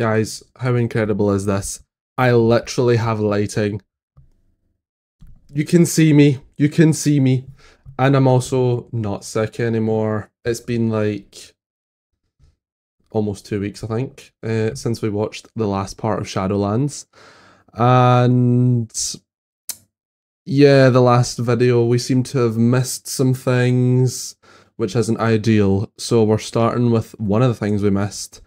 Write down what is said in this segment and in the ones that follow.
Guys, how incredible is this? I literally have lighting. You can see me. You can see me. And I'm also not sick anymore. It's been like almost 2 weeks, I think, since we watched the last part of Shadowlands. And yeah, the last video, we seem to have missed some things, which isn't ideal. So we're starting with one of the things we missed.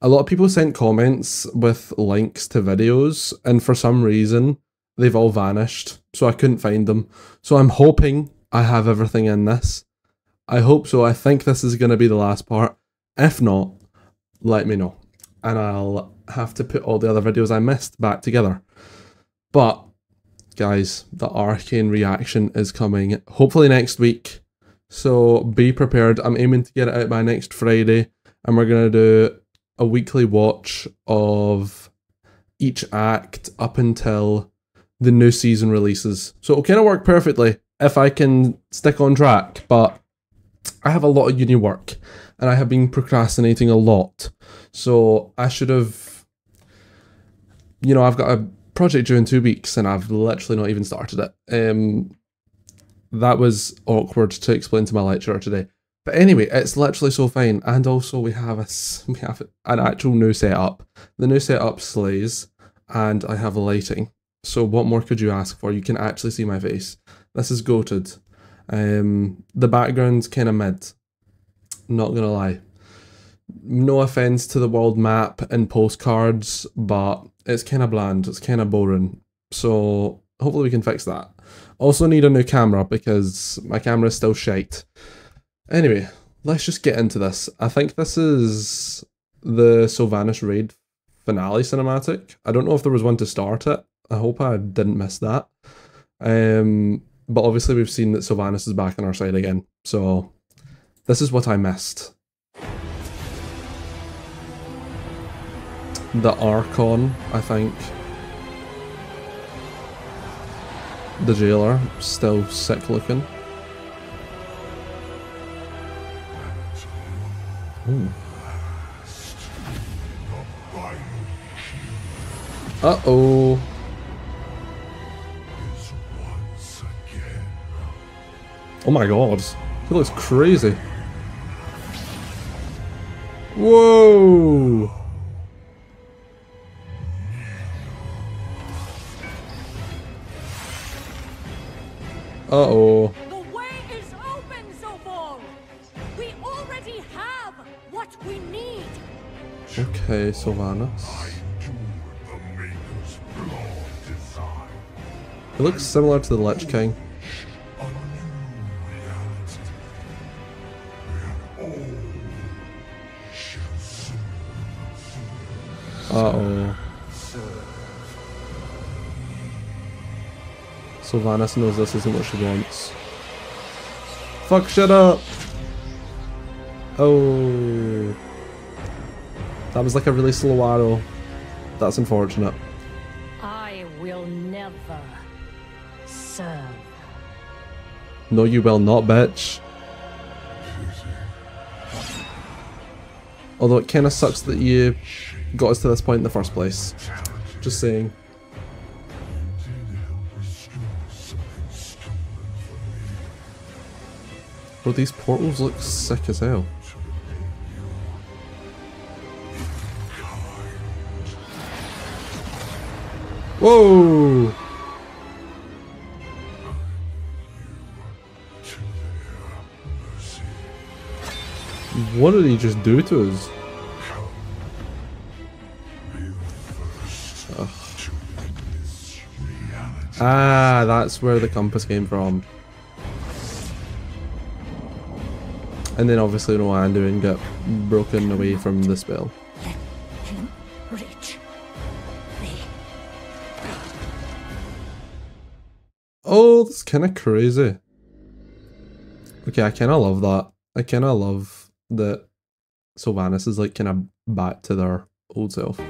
A lot of people sent comments with links to videos, and for some reason, they've all vanished. So I couldn't find them. So I'm hoping I have everything in this. I hope so. I think this is going to be the last part. If not, let me know. And I'll have to put all the other videos I missed back together. But, guys, the Arcane reaction is coming hopefully next week. So be prepared. I'm aiming to get it out by next Friday. And we're going to do a weekly watch of each act up until the new season releases. So it'll kind of work perfectly if I can stick on track. But I have a lot of uni work. And I have been procrastinating a lot. So I should have, you know, I've got a project due in 2 weeks and I've literally not even started it. That was awkward to explain to my lecturer today. But anyway, it's literally so fine. And also we have an actual new setup. The new setup slays and I have lighting. So what more could you ask for? You can actually see my face. This is goated. The background's kind of mid. Not gonna lie. No offense to the world map and postcards, but it's kind of bland. It's kind of boring. So hopefully we can fix that. Also need a new camera because my camera is still shite. Anyway, let's just get into this. I think this is the Sylvanas raid finale cinematic. I don't know if there was one to start it. I hope I didn't miss that. But obviously we've seen that Sylvanas is back on our side again. So this is what I missed. The Archon, I think. The Jailer, still sick looking. Ooh. Uh-oh. Oh my god, he looks crazy. Whoa! Uh-oh. The way is open, Zobor! We already have what we need! Okay, Sylvanas. It looks similar to the Lich King. Uh-oh. Sylvanas knows this isn't what she wants. Fuck, shut up! Oh. That was like a really slow arrow. That's unfortunate. I will never serve. No, you will not, bitch. Although it kind of sucks that you got us to this point in the first place. Just saying. Bro, these portals look sick as hell. Whoa! What did he just do to us? Ah, that's where the compass came from. And then obviously no Anduin got broken away from the spell. Oh, that's kinda crazy. Okay, I kinda love that. I kinda love that Sylvanas is like kinda back to their old self.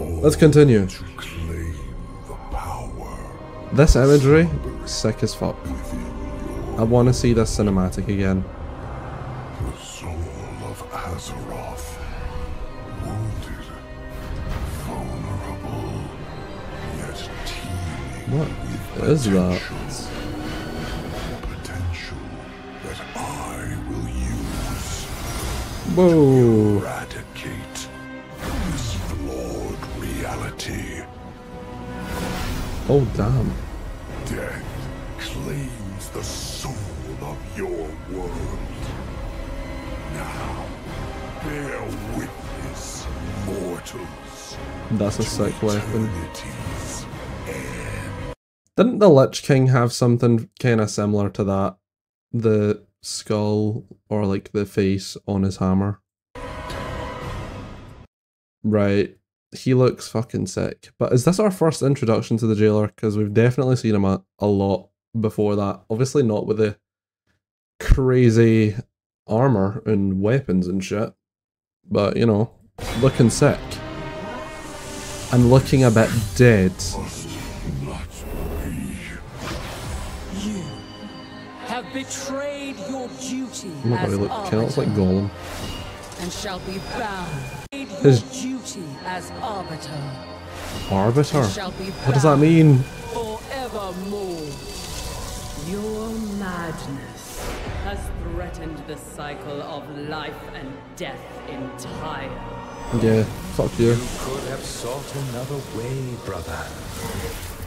Let's continue. This imagery, sick as fuck. I want to see this cinematic again. The soul of Azeroth, wounded What is that? Potential that I will use. Whoa. To eradicate this flawed reality. Oh damn. Death claims the soul of your world. Now bear witness, mortals. That's a sick weapon. Didn't the Lich King have something kind of similar to that? The skull or like the face on his hammer? Right. He looks fucking sick. But is this our first introduction to the Jailer? Because we've definitely seen him a lot before that. Obviously not with the crazy armor and weapons and shit. But, you know, looking sick. And looking a bit dead. You have betrayed your duty. Oh my god, he looks like Gollum. And shall be bound. His duty as arbiter. Arbiter? What does that mean? Forevermore. Your madness has threatened the cycle of life and death entire. Yeah, fuck you. You could have sought another way, brother.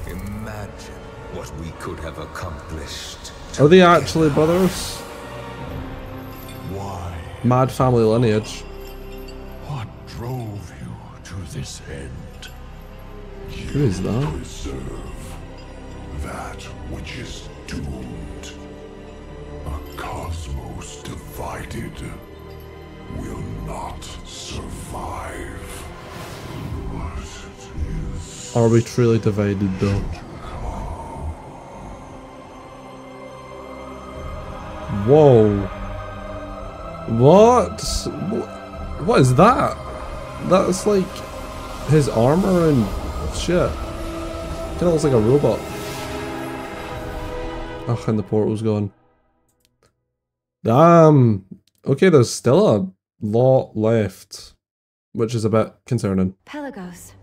Imagine what we could have accomplished. Are they actually brothers? Why? Mad family lineage. What drove you to this end? You who is that? Preserve that which is doomed. A cosmos divided will not survive. Are we truly divided though? Whoa. What? What is that? That's like his armor and shit. Kinda looks like a robot. Ugh, and the portal's gone. Damn. Okay, there's still a lot left, which is a bit concerning. Pelagos.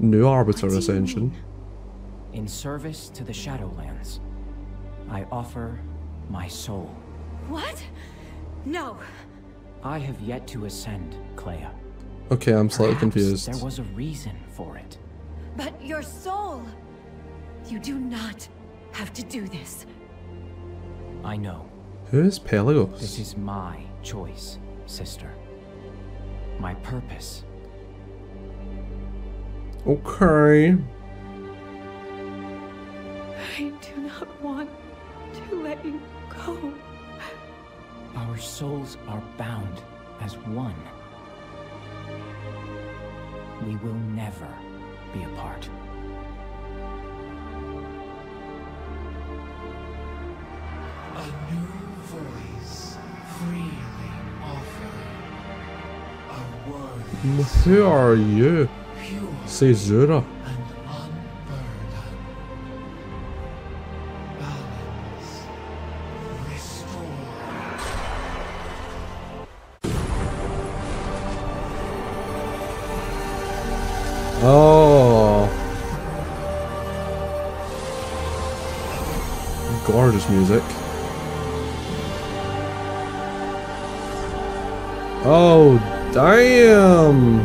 New Arbiter Ascension. In service to the Shadowlands, I offer my soul. What? No. I have yet to ascend, Clea. Okay, I'm slightly confused. There was a reason for it. But your soul! You do not have to do this. I know. Who is Pelagos? This is my choice, sister. My purpose. Okay. I do not want to let you go. Our souls are bound as one. We will never be apart. A new voice freely offering a word. Who are you? Caesura. Oh, gorgeous music. Oh, damn.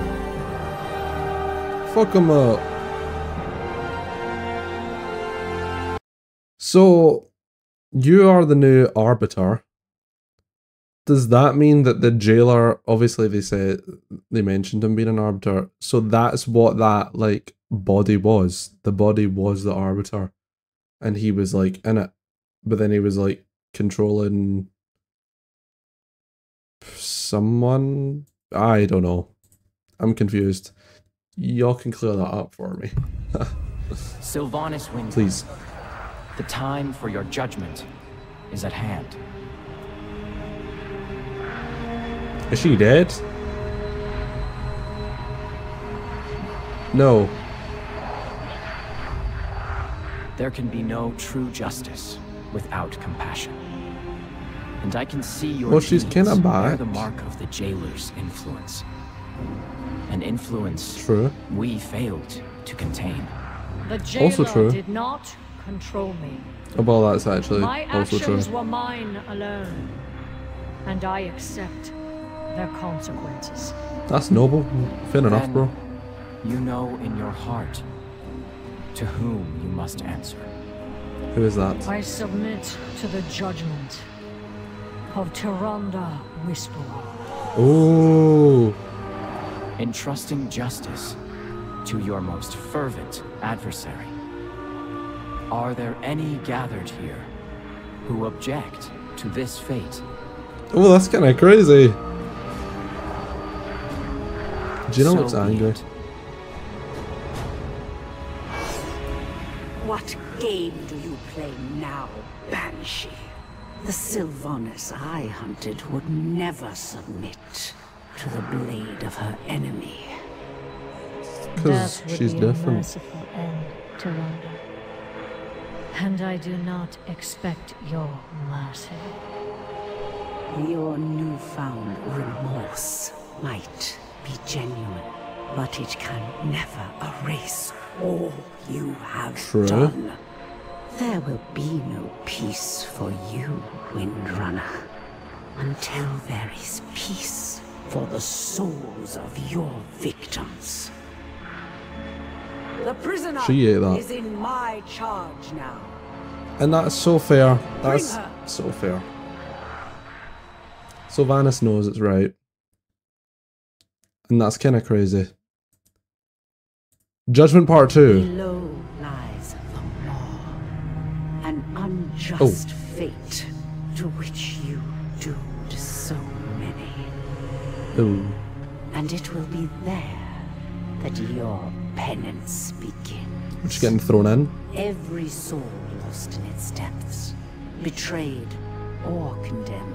Fuck him up. So, you are the new Arbiter. Does that mean that the Jailer, obviously they say, they mentioned him being an Arbiter, so that's what that, like, body was. The body was the Arbiter. And he was, like, in it. But then he was, like, controlling someone? I don't know. I'm confused. Y'all can clear that up for me. Sylvanas Windrunner. Please. The time for your judgment is at hand. Is she dead? No. There can be no true justice without compassion. And I can see your deeds bear the mark of the Jailer's influence. An influence we failed to contain. The Jailer also true. Did not control me. Well, that's actually my also true. My actions were mine alone, and I accept their consequences. That's noble. Fair enough, bro. You know in your heart to whom you must answer. Who is that? I submit to the judgment of Tyrande Whisperwind. Ooh. Entrusting justice to your most fervent adversary. Are there any gathered here who object to this fate? Oh, that's kind of crazy. Do you know what's angry? What game do you play now, Banshee? The Sylvanas I hunted would never submit to the blade of her enemy. Because she's different. And I do not expect your mercy. Your newfound remorse might be genuine, but it can never erase all you have done. There will be no peace for you, Windrunner, until there is peace for the souls of your victims. The prisoner is in my charge now. And that's so fair. That's so fair. Sylvanas knows it's right. And that's kind of crazy. Judgment Part 2. Below lies the law. An unjust fate to which you doomed so many. Ooh. And it will be there that your penance begins. We're just getting thrown in. Every soul lost in its depths, betrayed or condemned.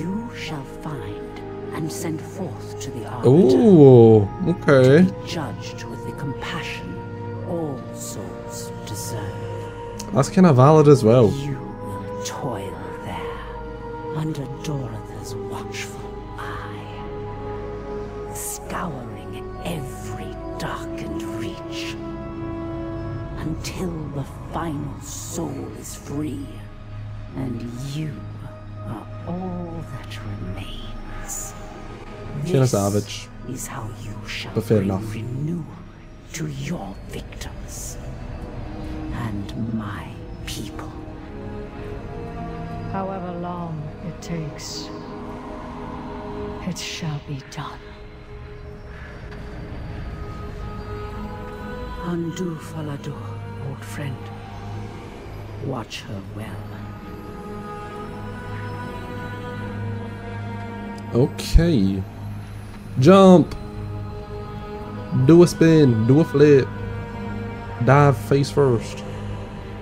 You shall find and send forth to the Arbiter. Ooh, okay. To be judged with the compassion all souls deserve. That's kind of valid as well. You will toil there under Dorotha's watchful eye, scouring every darkened reach until the final soul is free and you are all that remains. This is how you shall bring renewal to your victims and my people. However long it takes, it shall be done. Undo Falador, old friend. Watch her well. Okay. Jump! Do a spin, do a flip. Dive face first.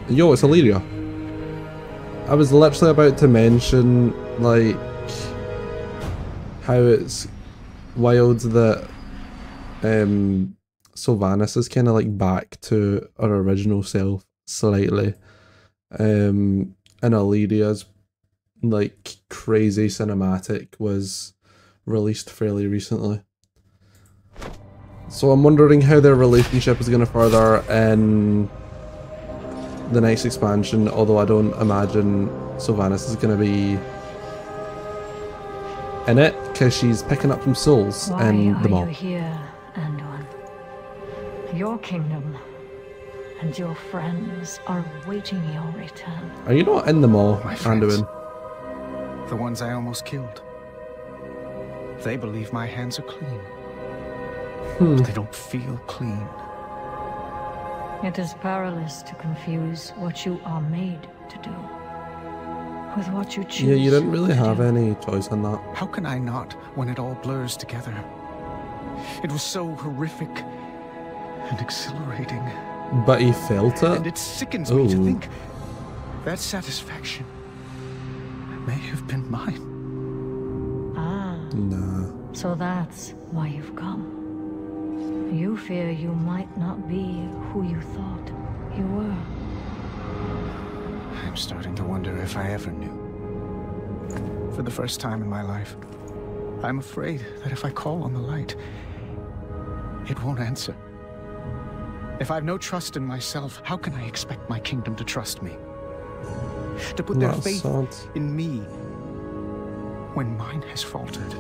Yo, it's Illyria. I was literally about to mention, like, how it's wild that, Sylvanas is kind of like back to her original self slightly, and Illyria's like crazy cinematic was released fairly recently, so I'm wondering how their relationship is going to further in the next expansion, although I don't imagine Sylvanas is going to be in it because she's picking up some souls in the mall. Your kingdom and your friends are waiting your return. Are you not in the mall, Anduin? The ones I almost killed. They believe my hands are clean. But they don't feel clean. It is perilous to confuse what you are made to do with what you choose. Yeah, you didn't really have any choice in that. How can I not when it all blurs together? It was so horrific and exhilarating, but he felt it, and it sickens me to think that satisfaction may have been mine. So that's why you've come. You fear you might not be who you thought you were. I'm starting to wonder if I ever knew. For the first time in my life, I'm afraid that if I call on the light, it won't answer. If I have no trust in myself, how can I expect my kingdom to trust me? To put their faith in me when mine has faltered.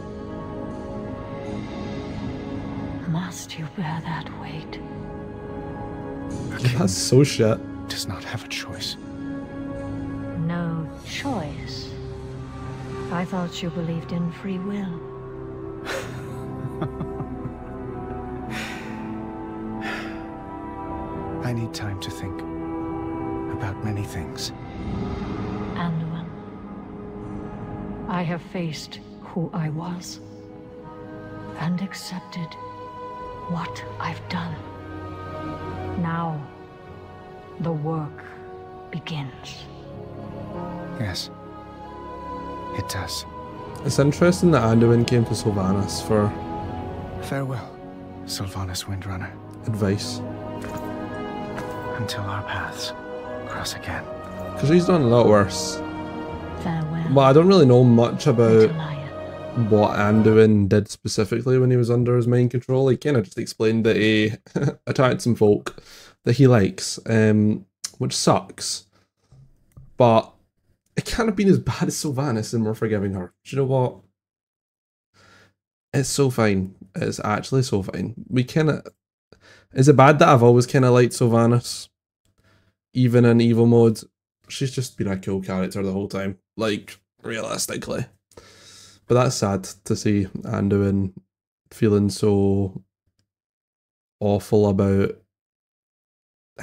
Must you bear that weight? That's so shit. Does not have a choice. No choice? I thought you believed in free will. I need time to think about many things. Anduin, I have faced who I was and accepted what I've done. Now, the work begins. Yes, it does. It's interesting that Anduin came to Sylvanas for... Farewell, Sylvanas Windrunner. Advice. Until our paths cross again. Because she's done a lot worse. Farewell. Well, I don't really know much about what Anduin did specifically when he was under his mind control. He kind of just explained that he attacked some folk that he likes, which sucks. But it can't have been as bad as Sylvanas, and we're forgiving her. Do you know what? It's so fine. It's actually so fine. We cannot... Is it bad that I've always kind of liked Sylvanas? Even in evil mode? She's just been a cool character the whole time. Like, realistically. But that's sad to see Anduin feeling so awful about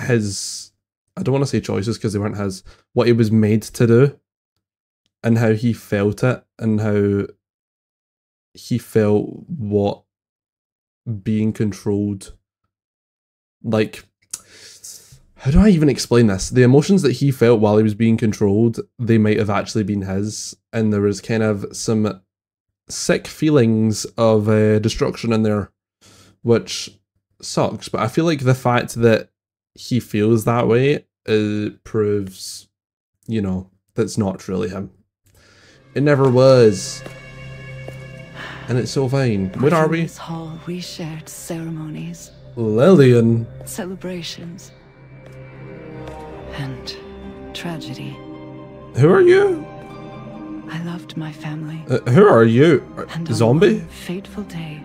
his... I don't want to say choices because they weren't his. What he was made to do. And how he felt it. And how he felt what being controlled... Like, how do I even explain this? The emotions that he felt while he was being controlled, they might have actually been his. And there was kind of some sick feelings of destruction in there, which sucks. But I feel like the fact that he feels that way proves, you know, that's not really him. It never was. And it's so fine. Where are we? This hall, we shared ceremonies. Lillian. Celebrations. And tragedy. Who are you? I loved my family. Who are you? And zombie? On fateful day,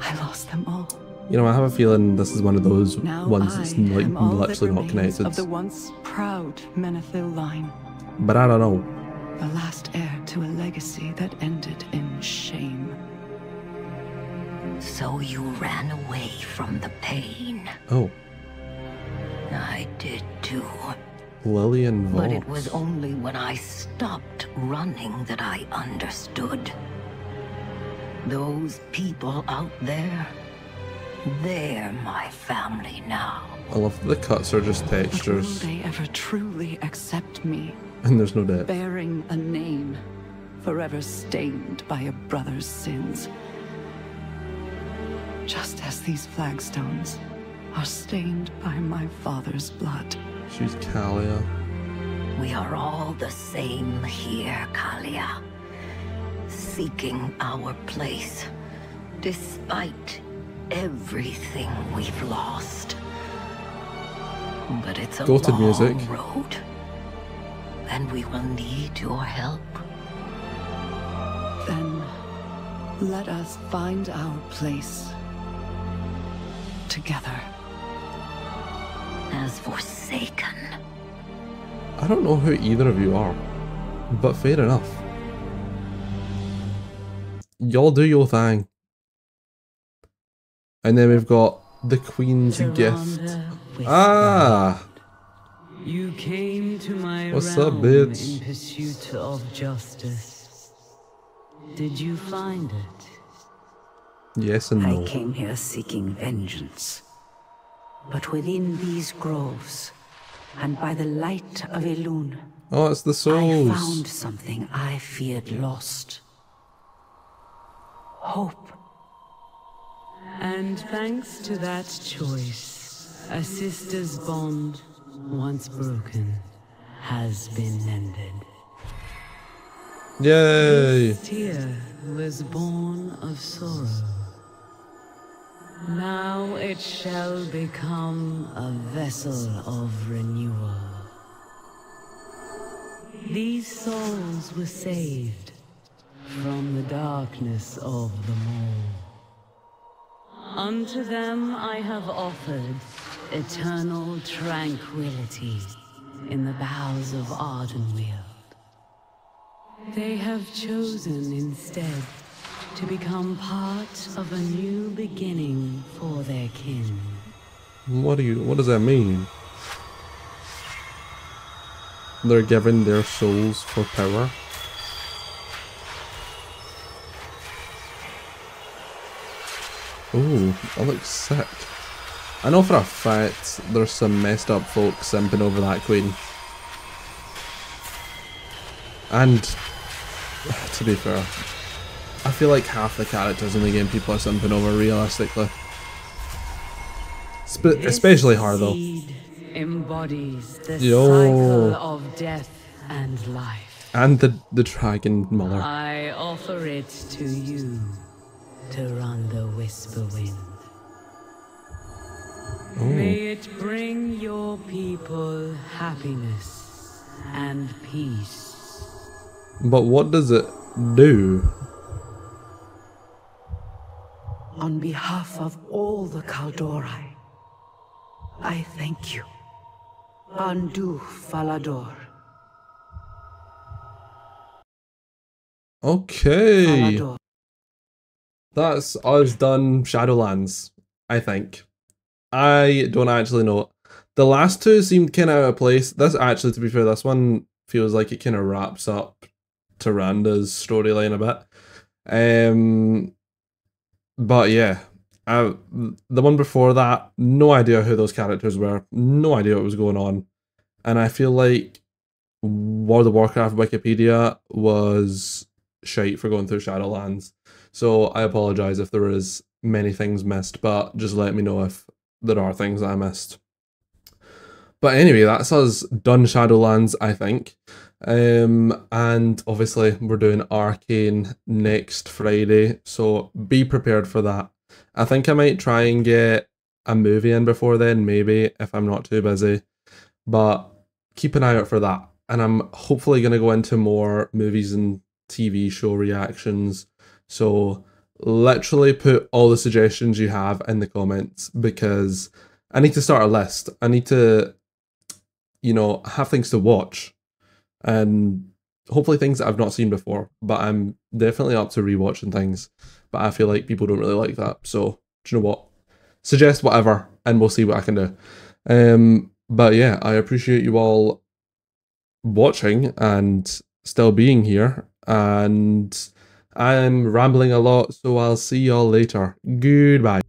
I lost them all. You know, I have a feeling this is one of those ones that's like literally not connected. Of the once proud Menethil line. But I don't know. The last heir to a legacy that ended in shame. So you ran away from the pain. Oh. I did too. Lillian Vault. But it was only when I stopped running that I understood. Those people out there, they're my family now. I love that the cuts are just textures. But will they ever truly accept me? And there's no doubt. Bearing a name forever stained by a brother's sins. Just as these flagstones are stained by my father's blood. She's Kalia. We are all the same here, Kalia. Seeking our place, despite everything we've lost. But it's a long road, and we will need your help. Then let us find our place. Together as Forsaken. I don't know who either of you are, but fair enough. Y'all do your thing. And then we've got the Queen's Gift. Ah! You came to my realm in pursuit of justice. Did you find it? Yes and no. I came here seeking vengeance. But within these groves, and by the light of Elune, oh, it's the souls. I found something I feared lost. Hope. And thanks to that choice, a sister's bond, once broken, has been mended. Yay! This tear was born of sorrow. Now it shall become a vessel of renewal. These souls were saved from the darkness of the Maw. Unto them I have offered eternal tranquility in the bowels of Ardenweald. They have chosen instead to become part of a new beginning for their kin. What does that mean? They're giving their souls for power. Ooh, I look sick. I know for a fact there's some messed up folk simping over that queen. And, to be fair, I feel like half the characters in the game people are simping over realistically. Especially her though. Embodies the cycle of death and life. And the dragon mother. I offer it to you, Tyrande Whisperwind. Oh. May it bring your people happiness and peace. But what does it do? On behalf of all the Kaldorei, I thank you. Undo Falador. Okay. Falador. That's us done Shadowlands, I think. I don't actually know. The last two seemed kind of out of place. This actually, to be fair, this one feels like it kind of wraps up Tyrande's storyline a bit. But yeah. The one before that, no idea who those characters were, no idea what was going on, and I feel like World of Warcraft Wikipedia was shite for going through Shadowlands, so I apologise if there is many things missed, but just let me know if there are things that I missed. But anyway, that's us done Shadowlands, I think, and obviously we're doing Arcane next Friday, so be prepared for that. I think I might try and get a movie in before then, maybe, if I'm not too busy. But keep an eye out for that. And I'm hopefully going to go into more movies and TV show reactions. So literally put all the suggestions you have in the comments, because I need to start a list. I need to, you know, have things to watch. And hopefully things that I've not seen before. But I'm definitely up to rewatching things. But I feel like people don't really like that. So, do you know what? Suggest whatever and we'll see what I can do. But yeah, I appreciate you all watching and still being here. And I'm rambling a lot, so I'll see y'all later. Goodbye.